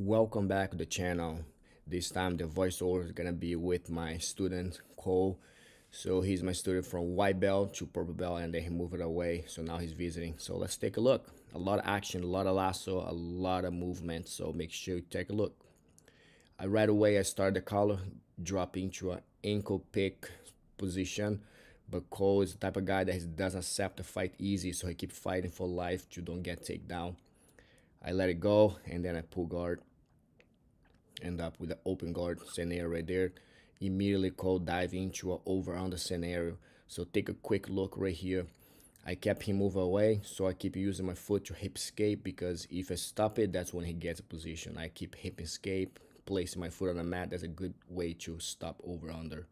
Welcome back to the channel. This time the voiceover is gonna be with my student Cole. So he's my student from white belt to purple belt, and then he moved it away, so now he's visiting. So let's take a look. A lot of action, a lot of lasso, a lot of movement, so make sure you take a look. Right away I started the collar, drop into an ankle pick position, but Cole is the type of guy that he doesn't accept the fight easy, so he keeps fighting for life to don't get takedown. I let it go, and then I pull guard, end up with an open guard scenario right there. Immediately Cole dive into an over under scenario, so take a quick look right here. I kept him move away, so I keep using my foot to hip escape, because if I stop it, that's when he gets a position. I keep hip escape, placing my foot on the mat. That's a good way to stop over under.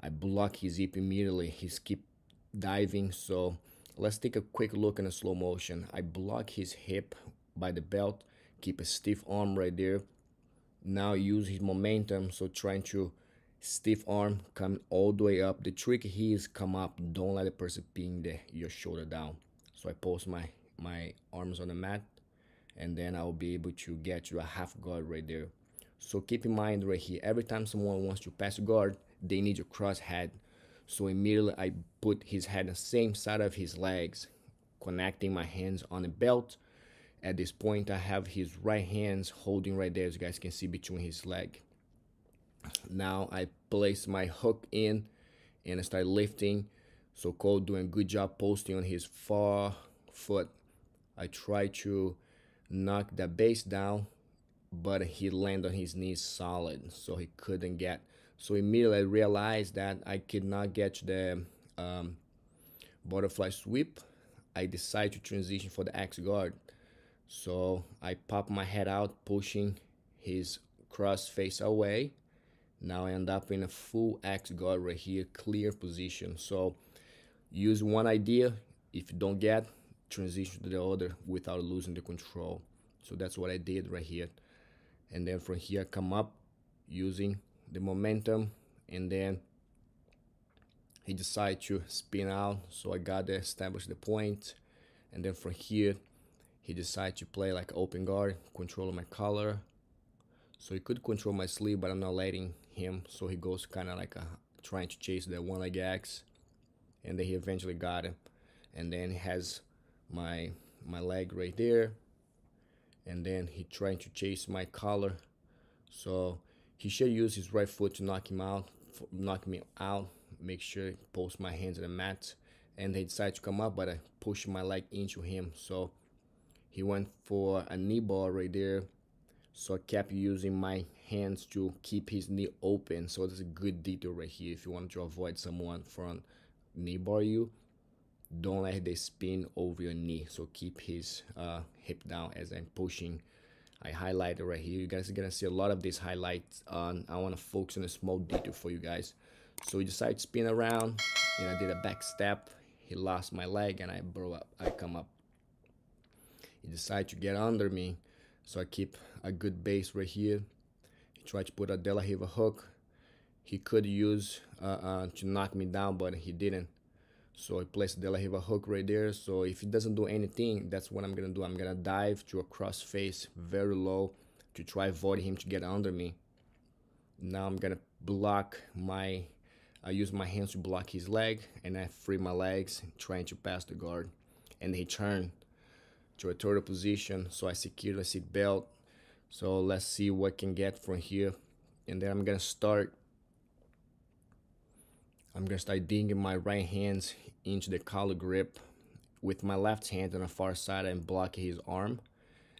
I block his hip immediately. He's keep diving, so let's take a quick look in a slow motion. I block his hip by the belt, keep a stiff arm right there. Now use his momentum, so trying to stiff arm, come all the way up. The trick here is come up, don't let the person pin your shoulder down. So I post my arms on the mat, and then I'll be able to get to a half guard right there. So keep in mind right here, every time someone wants to pass guard, they need to cross head. So immediately I put his head on the same side of his legs, connecting my hands on the belt. At this point, I have his right hands holding right there, as you guys can see, between his leg. Now I place my hook in and I start lifting. So Cole doing a good job posting on his far foot. I try to knock the base down, but he landed on his knees solid, so he couldn't get. So immediately I realized that I could not get the butterfly sweep. I decided to transition for the axe guard. So I pop my head out, pushing his cross face away. Now I end up in a full axe guard right here, clear position. So use one idea. If you don't get, transition to the other without losing the control. So that's what I did right here. And then from here, come up using the momentum. And then he decided to spin out. So I got to establish the point. And then from here, he decided to play like open guard, control my collar. So he could control my sleeve, but I'm not letting him. So he goes kind of like trying to chase that one leg axe. And then he eventually got him. And then he has my leg right there. And then he trying to chase my collar. So he should use his right foot to knock me out. Make sure I post my hands on the mat. And they decide to come up, but I push my leg into him. So he went for a knee bar right there, so I kept using my hands to keep his knee open. So that's a good detail right here. If you want to avoid someone from knee bar you, don't let they spin over your knee. So keep his hip down as I'm pushing. I highlighted right here. You guys are gonna see a lot of these highlights. I want to focus on a small detail for you guys. So he decided to spin around, and I did a back step. He lost my leg, and I come up. He decided to get under me, so I keep a good base right here. He tried to put a De La Riva hook. He could use to knock me down, but he didn't. So I placed De La Riva hook right there. So if he doesn't do anything, that's what I'm gonna do. I'm gonna dive to a cross face very low to try avoid him to get under me. Now I'm gonna block my. I use my hands to block his leg, and I free my legs, trying to pass the guard, and he turned to a turtle position, so I secure the seat belt. So let's see what I can get from here, and then I'm gonna start digging my right hands into the collar grip with my left hand on the far side and block his arm.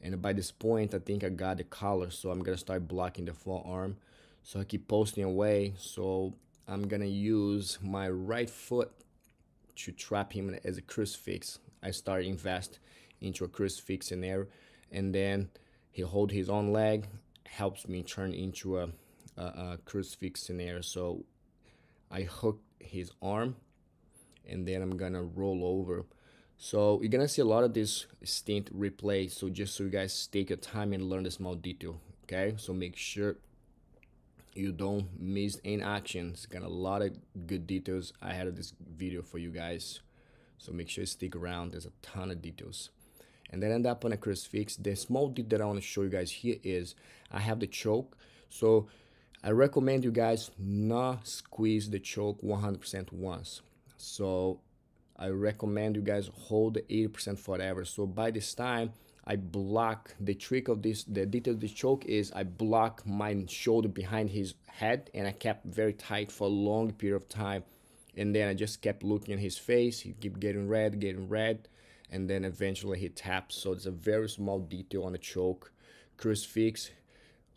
And by this point I think I got the collar, so I'm gonna start blocking the forearm. So I keep posting away, so I'm gonna use my right foot to trap him as a crucifix. I start invest into a crucifix in there, and then he hold his own leg, helps me turn into a crucifix scenario. So I hook his arm, and then I'm gonna roll over. So you're gonna see a lot of this stint replay, so just so you guys take your time and learn the small detail, okay? So make sure you don't miss any actions. Got a lot of good details I had of this video for you guys, so make sure you stick around. There's a ton of details. and then end up on a crucifix. The small dip that I want to show you guys here is I have the choke. So I recommend you guys not squeeze the choke 100% once. So I recommend you guys hold the 80% forever. So by this time, I block the trick of this, the detail of this choke is I block my shoulder behind his head, and I kept very tight for a long period of time. And then I just kept looking at his face. He kept getting red, and then eventually he taps. So it's a very small detail on the choke. Crucifix,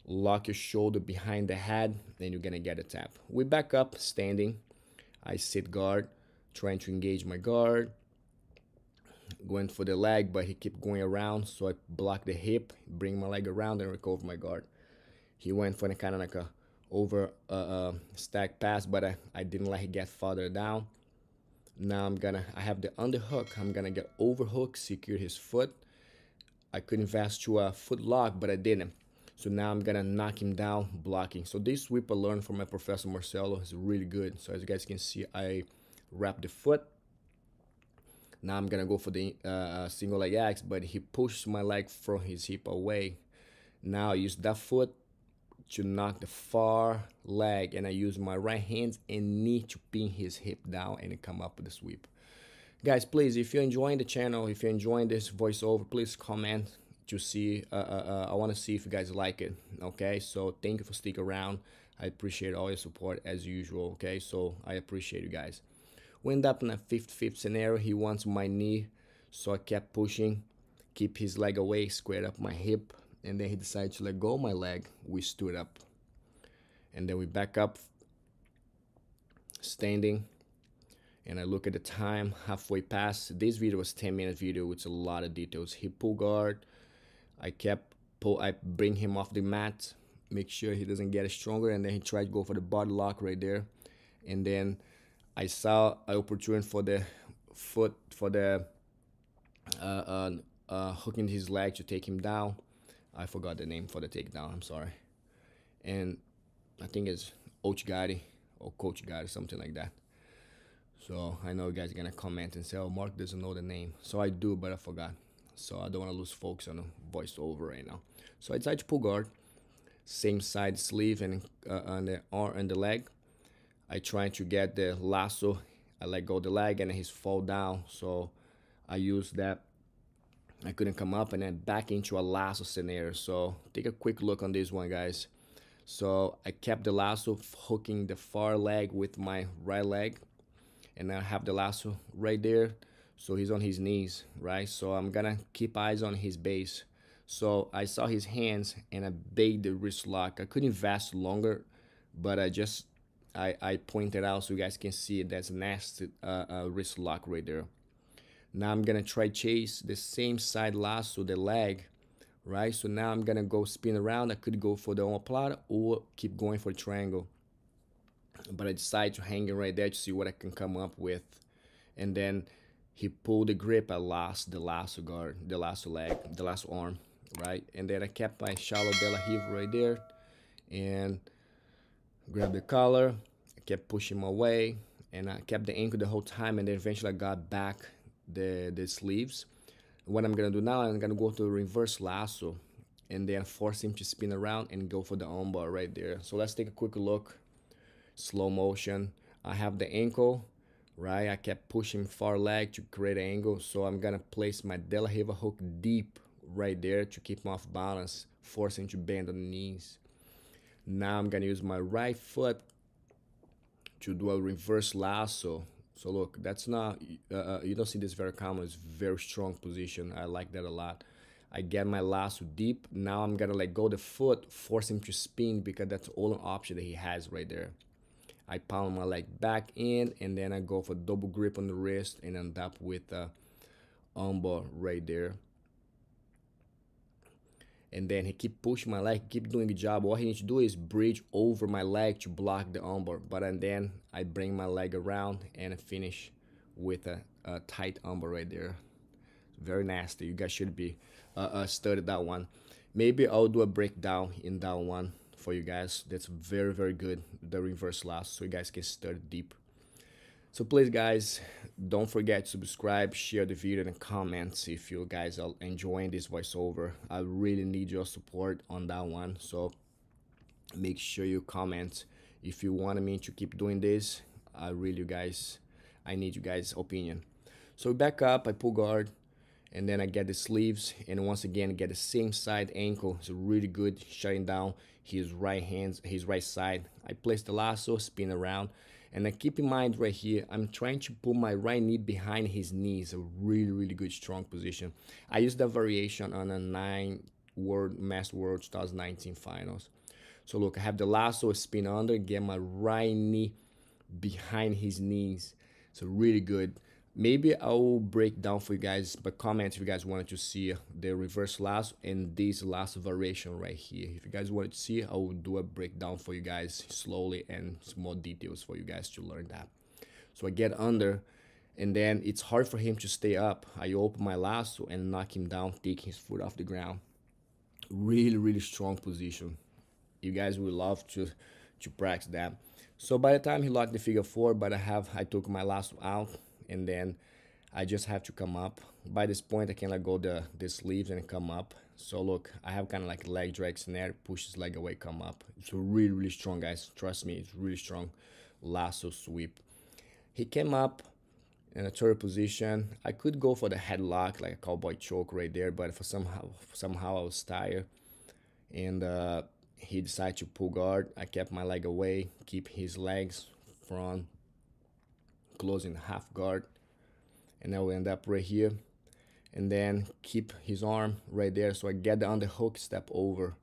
lock your shoulder behind the head, then you're gonna get a tap. We back up standing. I sit guard, trying to engage my guard. Going for the leg, but he kept going around, so I block the hip, bring my leg around, and recover my guard. He went for the kind of like a over stack pass, but I didn't let him get farther down. Now I have the underhook. I'm gonna get overhook, secure his foot. I could invest to a foot lock, but I didn't. So now I'm gonna knock him down, blocking. So this sweep I learned from my professor Marcelo is really good. So as you guys can see, I wrap the foot. Now I'm gonna go for the single leg axe, but he pushed my leg from his hip away. Now I use that foot to knock the far leg, and I use my right hands and knee to pin his hip down and come up with the sweep. Guys, please, if you're enjoying the channel, if you're enjoying this voiceover, please comment to see. I want to see if you guys like it. Okay, so thank you for sticking around. I appreciate all your support as usual. Okay, so I appreciate you guys. We end up in a 50-50 scenario. He wants my knee, so I kept pushing, keep his leg away, squared up my hip, and then he decided to let go of my leg. We stood up, and then we back up, standing, and I look at the time, halfway past. This video was 10-minute video with a lot of details. He pulled guard. I bring him off the mat, make sure he doesn't get stronger, and then he tried to go for the body lock right there, and then I saw an opportunity for the foot, for the hooking his leg to take him down. I forgot the name for the takedown, I'm sorry. And I think it's Ouchi Gari or Coach Gari, something like that. So I know you guys are gonna comment and say, oh, Mark doesn't know the name. So I do, but I forgot. So I don't wanna lose focus on the voiceover right now. So I decided to pull guard, same side sleeve and on the arm and the leg. I try to get the lasso, I let go of the leg, and he's fall down, so I use that. I couldn't come up, and then back into a lasso scenario. So take a quick look on this one, guys. So I kept the lasso, hooking the far leg with my right leg, and I have the lasso right there, so he's on his knees, right? So I'm gonna keep eyes on his base. So I saw his hands, and I bait the wrist lock. I couldn't invest longer, but I pointed out so you guys can see it. That's nasty wrist lock right there. Now I'm gonna try chase the same side lasso, the leg, right? So now I'm gonna go spin around. I could go for the omoplata or keep going for a triangle, but I decided to hang it right there to see what I can come up with. And then he pulled the grip. I lost the lasso guard, the lasso leg, the lasso arm, right? And then I kept my shallow De La Riva right there, and grabbed the collar, I kept pushing my way, and I kept the ankle the whole time, and then eventually I got back the sleeves. What I'm gonna do now, I'm gonna go to the reverse lasso, and then force him to spin around and go for the armbar right there. So let's take a quick look, slow motion. I have the ankle, right? I kept pushing far leg to create an angle, so I'm gonna place my De La Riva hook deep right there to keep him off balance, force him to bend on the knees. Now I'm gonna use my right foot to do a reverse lasso. So look, that's not, you don't see this very common. It's very strong position. I like that a lot. I get my lasso deep. Now I'm gonna let go the foot, force him to spin, because that's all an option that he has right there. I pound my leg back in, and then I go for double grip on the wrist and end up with a armbar right there. And then he keep pushing my leg, keep doing the job. What he needs to do is bridge over my leg to block the armbar. But and then I bring my leg around and I finish with a tight armbar right there. Very nasty. You guys should be studying that one. Maybe I'll do a breakdown in that one for you guys. That's very, very good. The reverse lasso, so you guys can study deep. So please, guys, don't forget to subscribe, share the video, and comment if you guys are enjoying this voiceover. I really need your support on that one. So make sure you comment if you want me to keep doing this. I really, you guys, I need you guys' opinion. So back up, I pull guard, and then I get the sleeves, and once again get the same side ankle. It's really good shutting down his right hands, his right side. I place the lasso, spin around, and I keep in mind right here, I'm trying to pull my right knee behind his knees. A really, really good strong position. I used that variation on a 9 Master World 2019 finals. So look, I have the lasso, spin under, get my right knee behind his knees. So really good. Maybe I'll break down for you guys, but comment if you guys wanted to see the reverse lasso and this lasso variation right here. If you guys wanted to see, I will do a breakdown for you guys slowly and some more details for you guys to learn that. So I get under, and then it's hard for him to stay up. I open my lasso and knock him down, taking his foot off the ground. Really, really strong position. You guys will love to practice that. So by the time he locked the figure four, but I took my lasso out, and then I just have to come up. By this point, I can let go the sleeves and come up. So look, I have kind of like leg drag snare, push his leg away, come up. It's really, really strong, guys. Trust me, it's really strong lasso sweep. He came up in a turtle position. I could go for the headlock, like a cowboy choke right there, but for somehow I was tired, and he decided to pull guard. I kept my leg away, keep his legs front, closing half guard, and I will end up right here, and then keep his arm right there. So I get the underhook, step over.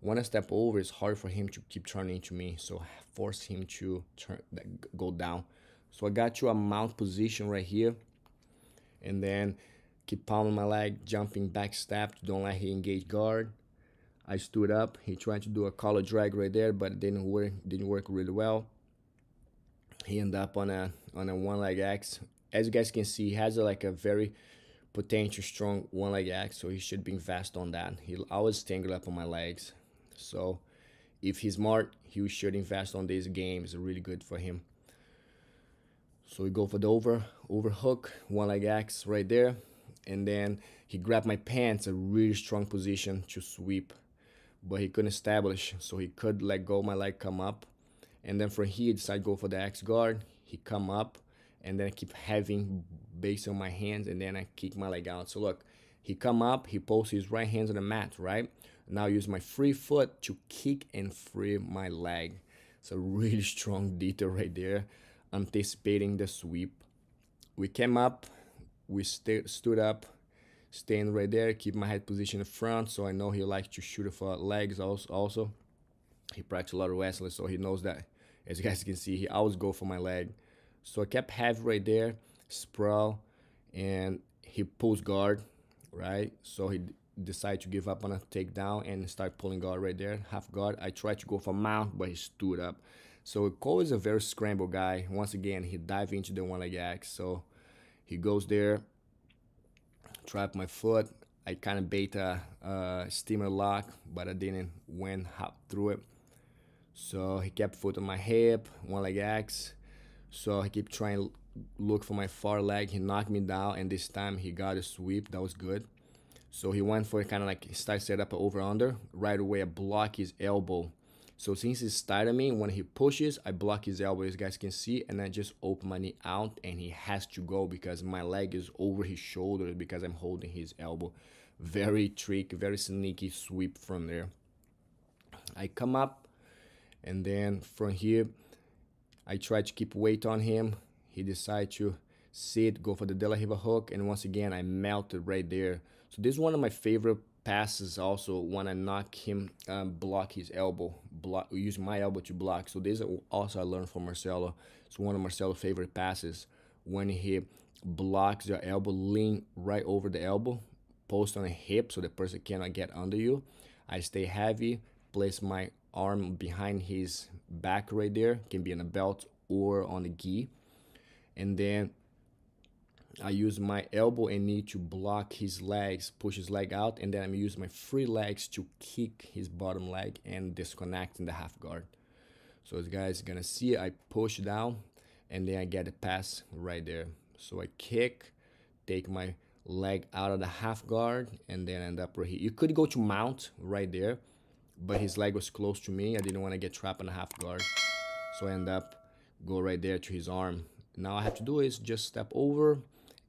When I step over, it's hard for him to keep turning to me, so I force him to turn, go down. So I got to a mount position right here, and then keep pounding my leg, jumping back step, don't let him engage guard. I stood up. He tried to do a collar drag right there, but it didn't work really well. He ended up on a one leg axe. As you guys can see, he has a very potential strong one leg axe, so he should be fast on that. He'll always tangle up on my legs. So if he's smart, he should invest on this game. It's really good for him. So we go for the overhook, one leg axe right there, and then he grabbed my pants. A really strong position to sweep, but he couldn't establish, so he could let go. My leg come up, and then from here, decide to go for the axe guard. He come up, and then I keep having base on my hands, and then I kick my leg out. So look, he come up, he posts his right hands on the mat, right? Now I use my free foot to kick and free my leg. It's a really strong detail right there, anticipating the sweep. We came up, we stood up, staying right there, keep my head position in front, so I know he likes to shoot for legs also. He practiced a lot of wrestling, so he knows that. As you guys can see, he always go for my leg. So I kept heavy right there, sprawl, and he pulls guard, right? So he decided to give up on a takedown and start pulling guard right there, half guard. I tried to go for mount, but he stood up. So Cole is a very scramble guy. Once again, he dive into the one-leg axe. So he goes there, trap my foot. I kind of bait a steamer lock, but I didn't hop through it. So he kept foot on my hip, one leg axe. So I keep trying to look for my far leg. He knocked me down, and this time he got a sweep. That was good. So he went for kind of like start set up over under. Right away, I block his elbow. So since he's tired of me, when he pushes, I block his elbow, as you guys can see, and I just open my knee out, and he has to go because my leg is over his shoulder because I'm holding his elbow. Very tricky, very sneaky sweep from there. I come up, and then from here, I try to keep weight on him. He decided to sit, go for the De La Riva hook, and once again, I melted right there. So this is one of my favorite passes also when I knock him, block his elbow, use my elbow to block. So this also I learned from Marcelo. It's one of Marcelo's favorite passes. When he blocks your elbow, lean right over the elbow, post on the hip so the person cannot get under you. I stay heavy, place my arm behind his back right there, can be on a belt or on a gi, and then I use my elbow and knee to block his legs, push his leg out, and then I use my free legs to kick his bottom leg and disconnect in the half guard. So as you guys are gonna see, I push down and then I get a pass right there. So I kick, take my leg out of the half guard, and then end up right here. You could go to mount right there, but his leg was close to me. I didn't want to get trapped in the half guard, so I end up go right there to his arm. Now all I have to do is just step over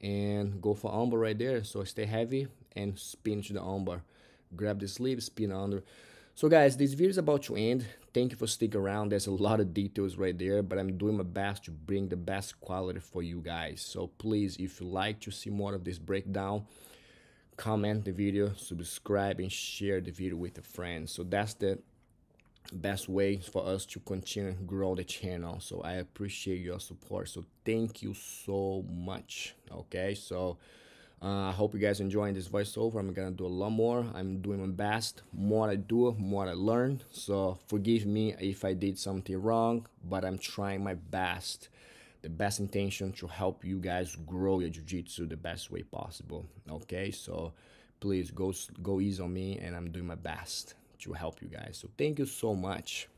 and go for armbar right there. So I stay heavy and spin to the armbar, grab the sleeve, spin under. So guys, this video is about to end. Thank you for sticking around. There's a lot of details right there, but I'm doing my best to bring the best quality for you guys. So please, if you like to see more of this breakdown, comment the video, subscribe, and share the video with a friend. So that's the best way for us to continue to grow the channel. So I appreciate your support. So thank you so much. Okay, so I hope you guys are enjoying this voiceover. I'm gonna do a lot more. I'm doing my best. More I do, more I learn. So forgive me if I did something wrong, but I'm trying my best, the best intention to help you guys grow your jiu-jitsu the best way possible. Okay, so please go easy on me, and I'm doing my best to help you guys. So thank you so much.